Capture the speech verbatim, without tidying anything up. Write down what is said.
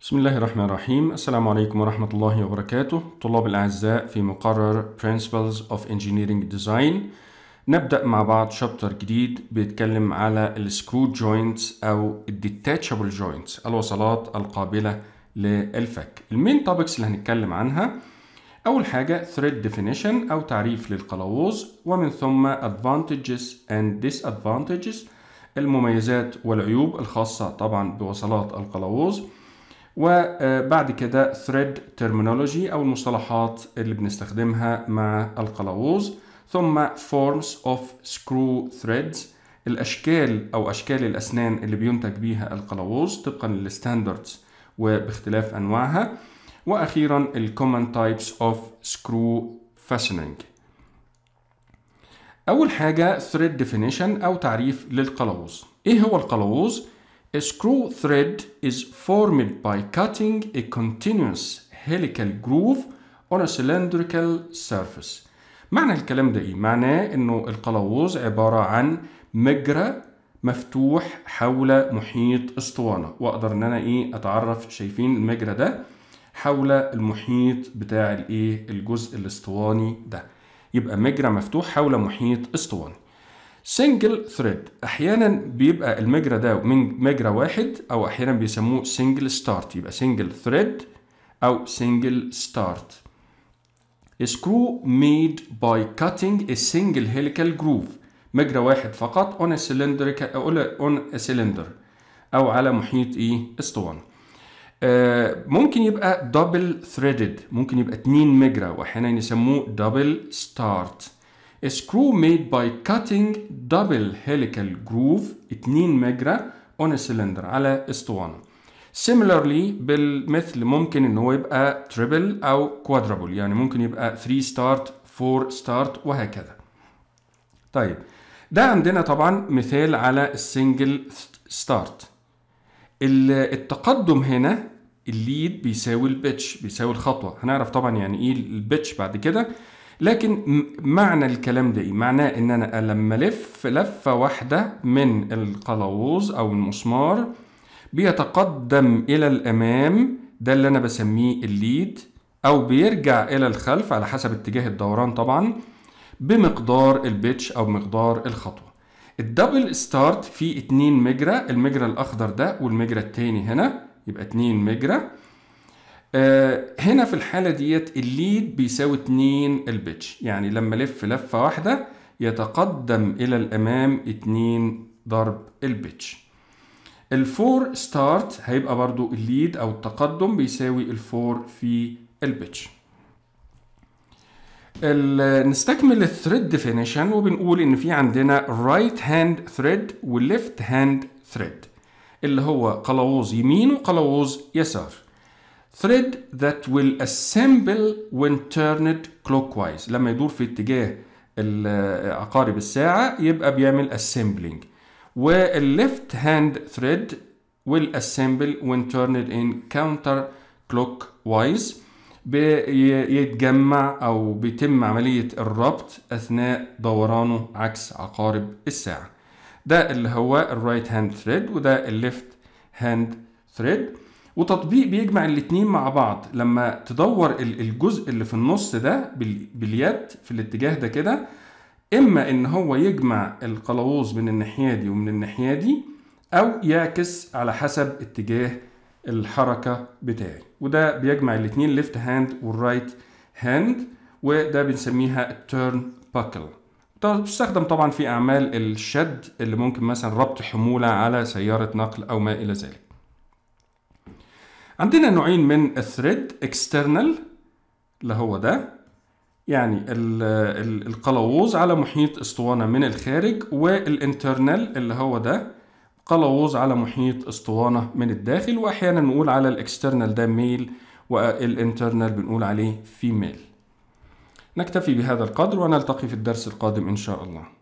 بسم الله الرحمن الرحيم. السلام عليكم ورحمة الله وبركاته. طلاب الأعزاء في مقرر Principles of Engineering Design نبدأ مع بعض شابتر جديد بيتكلم على السكرو جوينتس أو الديتاتشابل جوينتس، الوصلات القابلة للفك. المين توبكس اللي هنتكلم عنها أول حاجة thread definition أو تعريف للقلاووز، ومن ثم advantages and disadvantages، المميزات والعيوب الخاصة طبعا بوصلات القلاووز، وبعد كده thread terminology أو المصطلحات اللي بنستخدمها مع القلاووز، ثم forms of screw threads، الأشكال أو أشكال الأسنان اللي بينتج بيها القلاووز طبقا للستاندردز وباختلاف أنواعها، وأخيرا common types of screw fastening. أول حاجة thread definition أو تعريف للقلاووز. إيه هو القلاووز؟ A screw thread is formed by cutting a continuous helical groove on a cylindrical surface. معنى الكلام ده إيه؟ معناه إنه القلاووز عبارة عن مجرى مفتوح حول محيط اسطوانة، وأقدر إن أنا إيه أتعرف، شايفين المجرى ده حول المحيط بتاع الإيه الجزء الاسطواني ده، يبقى مجرى مفتوح حول محيط اسطواني. سنجل ثريد احيانا بيبقى المجرى ده من مجرى واحد، او احيانا بيسموه سنجل ستارت، يبقى سنجل ثريد او سنجل ستارت. سكرو ميد باي كاتنج ا سنجل هيليكال جروف، مجرى واحد فقط اون سلندر اون سلندر او على محيط ايه اسطوانه. آه ممكن يبقى دبل ثريدد، ممكن يبقى اتنين مجرى، واحيانا يسموه دبل ستارت. A screw made by cutting double helical groove، اتنين مجرى on a cylinder على اسطوانة. Similarly بالمثل ممكن ان هو يبقى triple او quadruple، يعني ممكن يبقى three start four start وهكذا. طيب ده عندنا طبعا مثال على السنجل ستارت. التقدم هنا الليد بيساوي البيتش، بيساوي الخطوة، هنعرف طبعا يعني ايه البيتش بعد كده. لكن معنى الكلام ده ايه؟ معناه ان انا لما الف لفه واحده من القلاووز او المسمار بيتقدم الى الامام، ده اللي انا بسميه الليد، او بيرجع الى الخلف على حسب اتجاه الدوران طبعا بمقدار البيتش او مقدار الخطوه. الدبل ستارت فيه اتنين مجرى، المجرى الاخضر ده والمجرى التاني هنا، يبقى اتنين مجرى. هنا في الحالة ديت الليد بيساوي اتنين البيتش، يعني لما الف لفة واحدة يتقدم إلى الأمام اتنين ضرب البيتش. الفور ستارت هيبقى برضو الليد أو التقدم بيساوي الفور في البيتش. نستكمل الثريد ديفينيشن وبنقول إن في عندنا رايت هاند ثريد وليفت هاند ثريد، اللي هو قلاووز يمين وقلاووز يسار. thread that will assemble when turned clockwise، لما يدور في اتجاه عقارب الساعة يبقى بيعمل assembling. وال left hand thread will assemble when turned in counter clockwise، بيتجمع أو بيتم عملية الربط أثناء دورانه عكس عقارب الساعة. ده اللي هو ال right hand thread وده ال left hand thread. وتطبيق بيجمع الاتنين مع بعض، لما تدور الجزء اللي في النص ده باليد في الاتجاه ده كده، اما ان هو يجمع القلاووز من الناحيه دي ومن الناحيه دي، او يعكس على حسب اتجاه الحركه بتاعي، وده بيجمع الاتنين ليفت هاند والرايت هاند، وده بنسميها التيرن باكل. بتستخدم طبعا في اعمال الشد اللي ممكن مثلا ربط حموله على سياره نقل او ما الى ذلك. عندنا نوعين من الثريد، اكسترنال اللي هو ده، يعني القلاووز على محيط اسطوانه من الخارج، والانترنال اللي هو ده، قلاووز على محيط اسطوانه من الداخل، واحيانا نقول على الاكسترنال ده ميل والانترنال بنقول عليه فيميل. نكتفي بهذا القدر ونلتقي في الدرس القادم ان شاء الله.